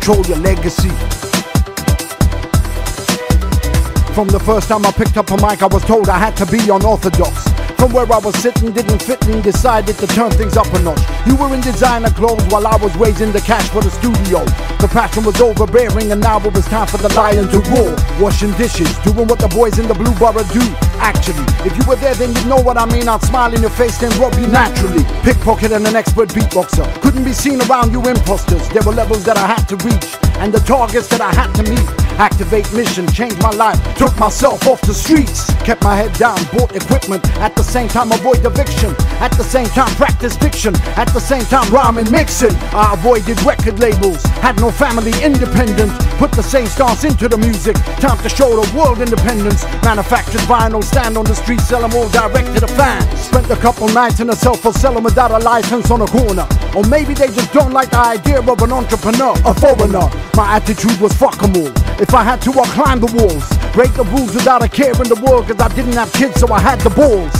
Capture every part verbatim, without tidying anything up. Control Your Legacy. From the first time I picked up a mic, I was told I had to be unorthodox. From where I was sitting, didn't fit and decided to turn things up a notch. You were in designer clothes while I was raising the cash for the studio. The passion was overbearing and now it was time for the lion to roar. Washing dishes, doing what the boys in the blue borough do. Actually, if you were there then you'd know what I mean. I'd smile in your face then rob you naturally. Pickpocket and an expert beatboxer. Couldn't be seen around you imposters. There were levels that I had to reach and the targets that I had to meet. Activate mission, changed my life, took myself off the streets. Kept my head down, bought equipment. At the same time avoid eviction. At the same time practice diction. At the same time rhyme and mixing. I avoided record labels, had no family, independent. Put the same stance into the music. Time to show the world independence. Manufactured vinyl, stand on the street, sell them all direct to the fans. Spent a couple nights in a cell for selling without a license on a corner. Or maybe they just don't like the idea of an entrepreneur, a foreigner. My attitude was fuck them all. If I had to, I'd climb the walls. Break the rules without a care in the world, cause I didn't have kids, so I had the balls.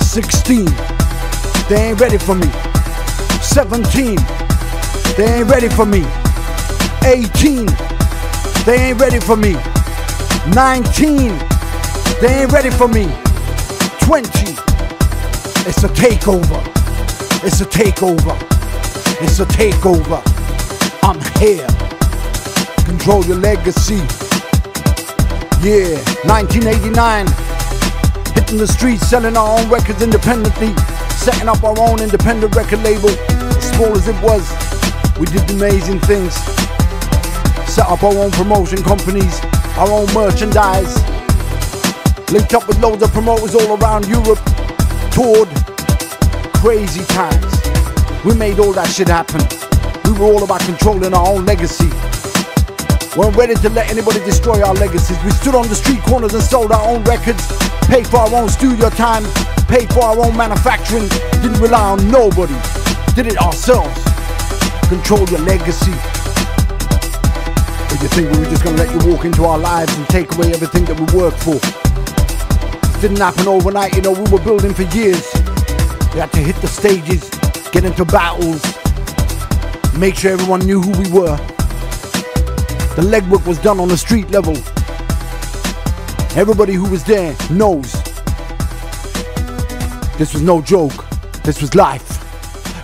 sixteen, they ain't ready for me. seventeen, they ain't ready for me. eighteen, they ain't ready for me. nineteen, they ain't ready for me. twenty, it's a takeover. It's a takeover. It's a takeover. I'm here. Control Your Legacy. Yeah, nineteen eighty-nine. Hitting the streets, selling our own records independently. Setting up our own independent record label. As small as it was, we did amazing things. Set up our own promotion companies, our own merchandise. Linked up with loads of promoters all around Europe. Toured. Crazy times. We made all that shit happen. We were all about controlling our own legacy. We weren't ready to let anybody destroy our legacies. We stood on the street corners and sold our own records, paid for our own studio time, paid for our own manufacturing, didn't rely on nobody, did it ourselves. Control your legacy. If you think we were just gonna let you walk into our lives and take away everything that we worked for. It didn't happen overnight, you know, we were building for years. We had to hit the stages, get into battles, make sure everyone knew who we were. The legwork was done on the street level. Everybody who was there knows. This was no joke. This was life.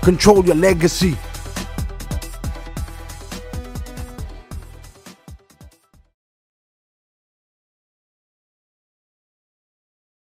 Control your legacy.